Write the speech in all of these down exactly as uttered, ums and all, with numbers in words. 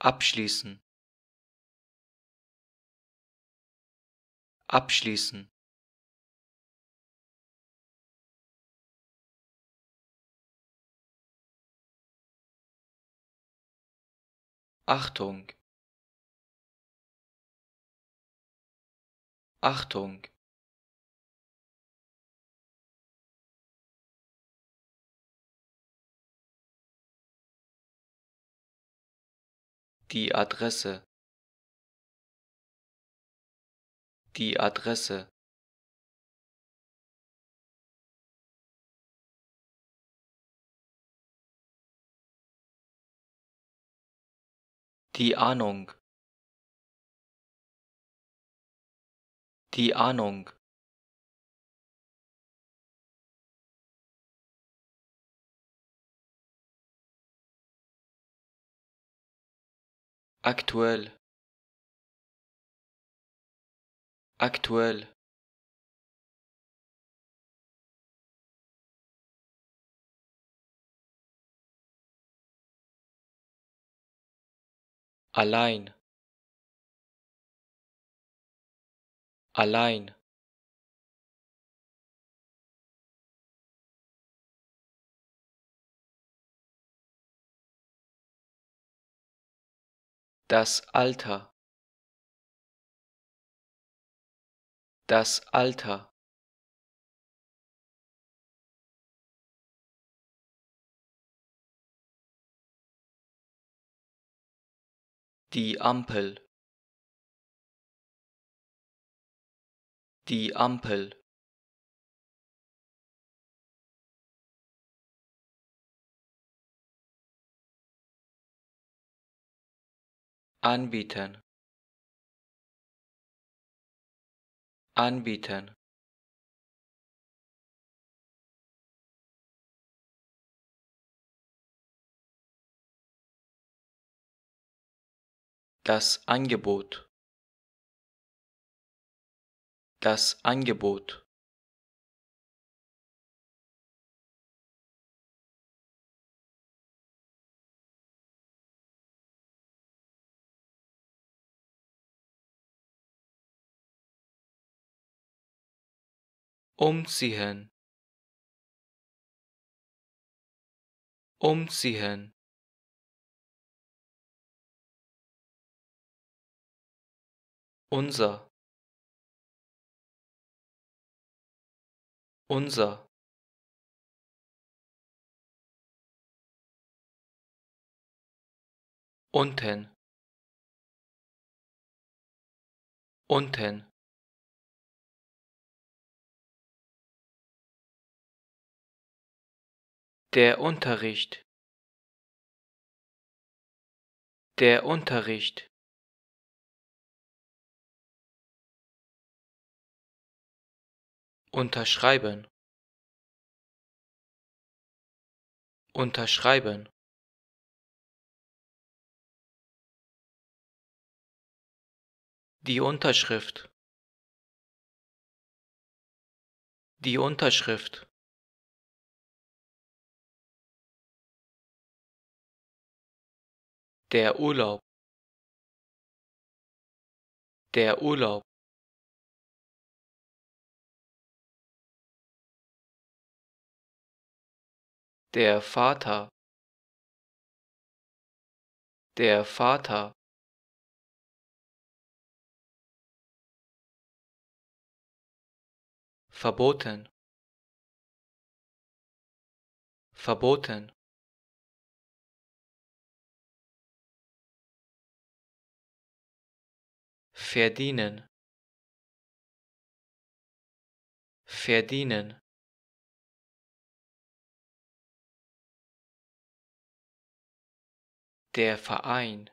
Abschließen. Abschließen. Achtung. Achtung. Die Adresse. Die Adresse. Die Ahnung. Die Ahnung. Aktuell. Aktuell. Allein. Allein. Das Alter. Das Alter. Die Ampel. Die Ampel. Anbieten. Anbieten. Das Angebot. Das Angebot. Umziehen. Umziehen. Unser. Unser. Unten. Unten. Der Unterricht. Der Unterricht. Unterschreiben. Unterschreiben. Die Unterschrift. Die Unterschrift. Der Urlaub. Der Urlaub. Der Vater. Der Vater. Verboten. Verboten. Verdienen. Verdienen. Der Verein.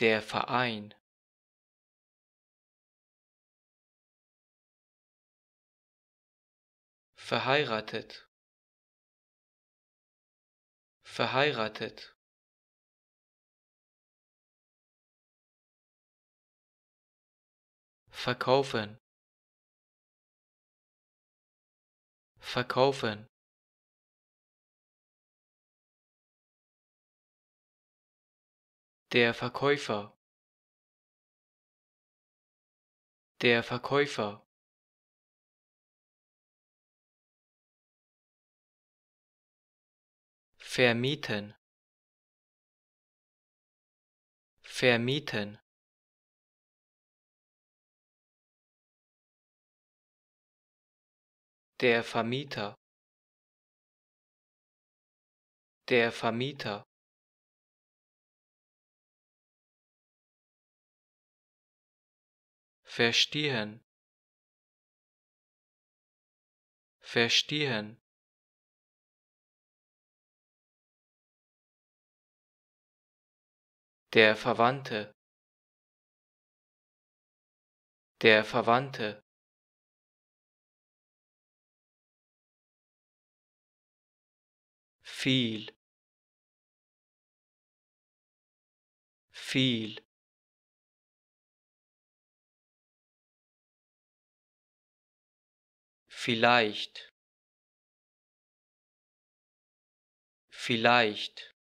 Der Verein. Verheiratet. Verheiratet. Verkaufen. Verkaufen. Der Verkäufer. Der Verkäufer. Vermieten. Vermieten. Der Vermieter. Der Vermieter. Verstehen. Verstehen. Der Verwandte. Der Verwandte. Viel. Viel. Vielleicht. Vielleicht.